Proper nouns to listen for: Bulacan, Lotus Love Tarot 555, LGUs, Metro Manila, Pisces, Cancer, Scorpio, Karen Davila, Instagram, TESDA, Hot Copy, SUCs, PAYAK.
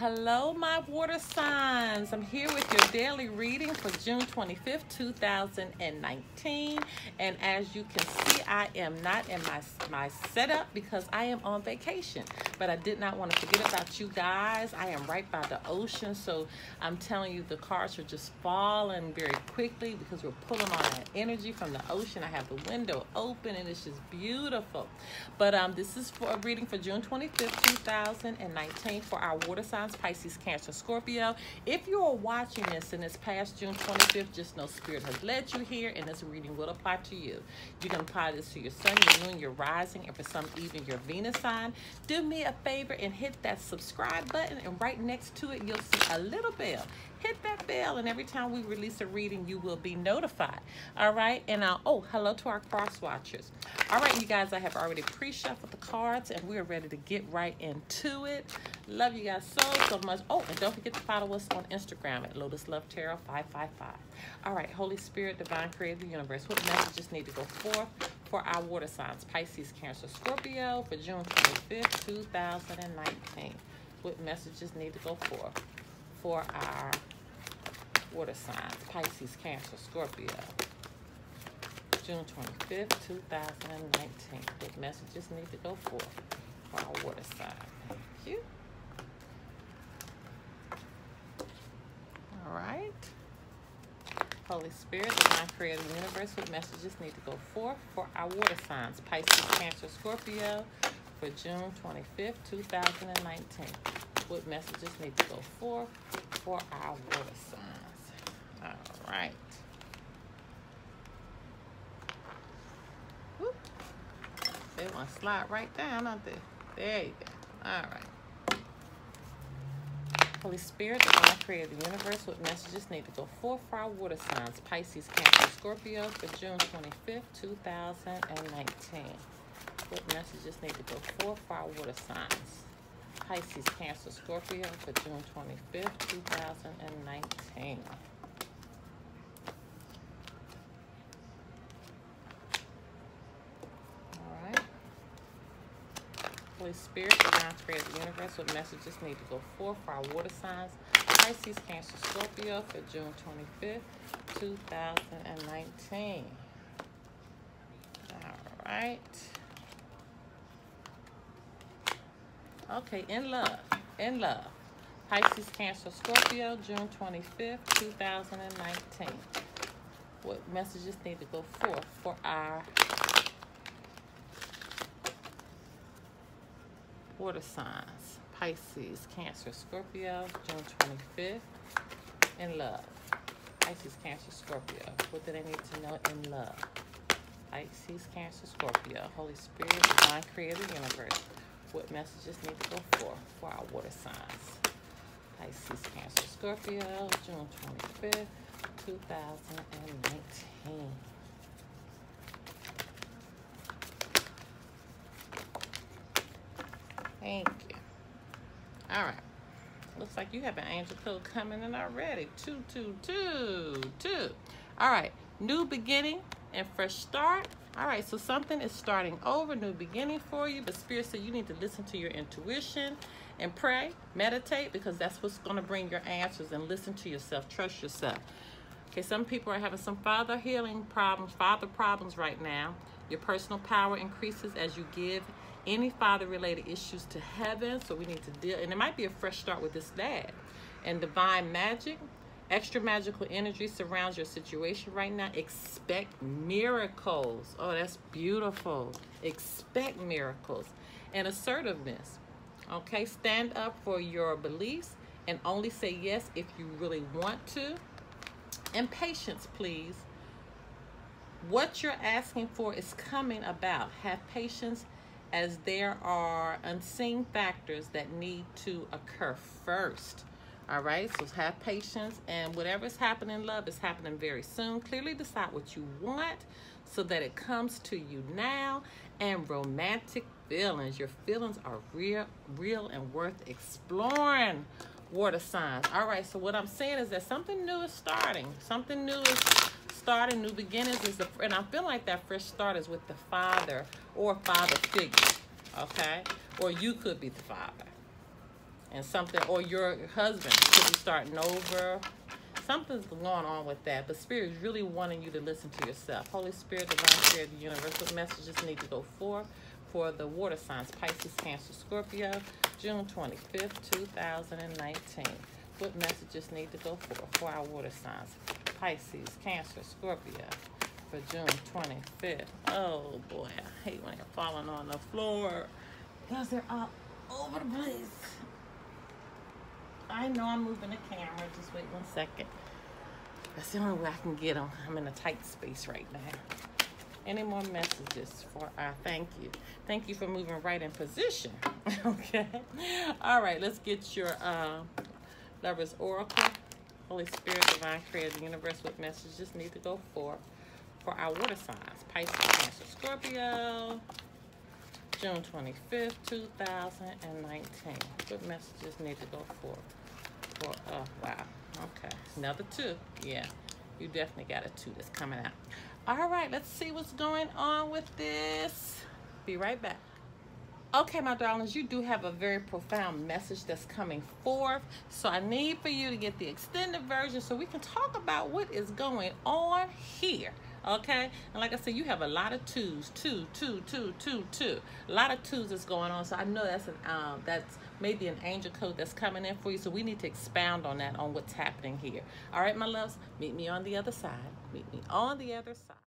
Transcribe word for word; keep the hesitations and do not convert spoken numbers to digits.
Hello, my water signs. I'm here with your daily reading for June twenty-fifth, two thousand nineteen. And as you can see, I am not in my, my setup because I am on vacation. But I did not want to forget about you guys. I am right by the ocean. So I'm telling you, the cards are just falling very quickly because we're pulling on that energy from the ocean. I have the window open and it's just beautiful. But um, this is for a reading for June twenty-fifth, two thousand nineteen for our water signs. Pisces, Cancer, Scorpio. If you are watching this and it's past June twenty-fifth, just know Spirit has led you here and this reading will apply to you. You can apply this to your sun, your moon, your rising, and for some even your Venus sign. Do me a favor and hit that subscribe button, and right next to it you'll see a little bell. Hit that bell, and every time we release a reading you will be notified. All right, and uh, oh, hello to our cross watchers. All right, you guys, I have already pre-shuffled the cards and we're ready to get right into it. Love you guys so so much. Oh, and don't forget to follow us on Instagram at Lotus Love Tarot five five five. All right, Holy Spirit, divine creator universe, what messages need to go forth for our water signs, Pisces, Cancer, Scorpio, for June twenty-fifth, two thousand nineteen? What messages need to go forth for our water signs, Pisces, Cancer, Scorpio, June twenty-fifth, two thousand nineteen. What messages need to go forth for our water sign? Thank you. All right. Holy Spirit, divine creator of the universe, what messages need to go forth for our water signs, Pisces, Cancer, Scorpio, for June twenty-fifth, two thousand nineteen. What messages need to go forth for our water signs? All right. Whoop. They want to slide right down, don't they? There you go. All right. Holy Spirit, the God creator of the universe, what messages need to go forth for our water signs, Pisces, Cancer, Scorpio, for June twenty-fifth, two thousand nineteen. What messages need to go forth for our water signs, Pisces, Cancer, Scorpio, for June twenty-fifth, two thousand nineteen. Holy Spirit, divine creator of the universe, what messages need to go forth for our water signs, Pisces, Cancer, Scorpio, for June twenty-fifth, two thousand nineteen. All right. Okay, in love, in love. Pisces, Cancer, Scorpio, June twenty-fifth, two thousand nineteen. What messages need to go forth for our water signs, Pisces, Cancer, Scorpio, June twenty-fifth, in love. Pisces, Cancer, Scorpio. What do they need to know in love? Pisces, Cancer, Scorpio. Holy Spirit, divine creator of the universe, what messages need to go forth for our water signs? Pisces, Cancer, Scorpio, June twenty-fifth, two thousand nineteen. Thank you. All right. Looks like you have an angel code coming in already. Two, two, two, two. All right. New beginning and fresh start. All right. So something is starting over, new beginning for you. But Spirit said you need to listen to your intuition and pray, meditate, because that's what's going to bring your answers, and listen to yourself. Trust yourself. Okay. Some people are having some father healing problems, father problems right now. Your personal power increases as you give any father-related issues to heaven, so we need to deal, and it might be a fresh start with this dad. And divine magic, extra magical energy surrounds your situation right now. Expect miracles. Oh, that's beautiful. Expect miracles. And assertiveness. Okay, stand up for your beliefs and only say yes if you really want to. And patience, please. What you're asking for is coming about. Have patience, as there are unseen factors that need to occur first. All right, so have patience, and whatever's happening in love is happening very soon. Clearly decide what you want so that it comes to you now. And romantic feelings, your feelings are real, real and worth exploring, water signs. All right, so what I'm saying is that something new is starting. Something new is starting, new beginnings is the, and I feel like that fresh start is with the father or father figure, okay? Or you could be the father. and something, or your husband could be starting over. Something's going on with that, but Spirit is really wanting you to listen to yourself. Holy Spirit, Divine Spirit of the Universe, what messages need to go forth for the water signs, Pisces, Cancer, Scorpio, June twenty-fifth, two thousand nineteen. What messages need to go forth for our water signs, Pisces, Cancer, Scorpio, for June twenty-fifth. Oh boy, I hate when they're falling on the floor because they're all over the place. I know I'm moving the camera. Just wait one second. That's the only way I can get them. I'm in a tight space right now. Any more messages for our thank you? Thank you for moving right in position. Okay. All right. Let's get your uh, Lover's Oracle. Holy Spirit, Divine Creator of the Universe, what messages need to go forth for our water signs, Pisces, Cancer, Scorpio, June twenty-fifth, two thousand nineteen. What messages need to go forth for, oh, wow. Okay. Another two. Yeah. You definitely got a two that's coming out. All right, let's see what's going on with this. Be right back. Okay, my darlings, you do have a very profound message that's coming forth. So I need for you to get the extended version so we can talk about what is going on here. Okay, and like I said, you have a lot of twos, two, two, two, two, two. A lot of twos is going on. So I know that's an um, that's maybe an angel code that's coming in for you. So we need to expound on that, on what's happening here. All right, my loves, meet me on the other side. Meet me on the other side.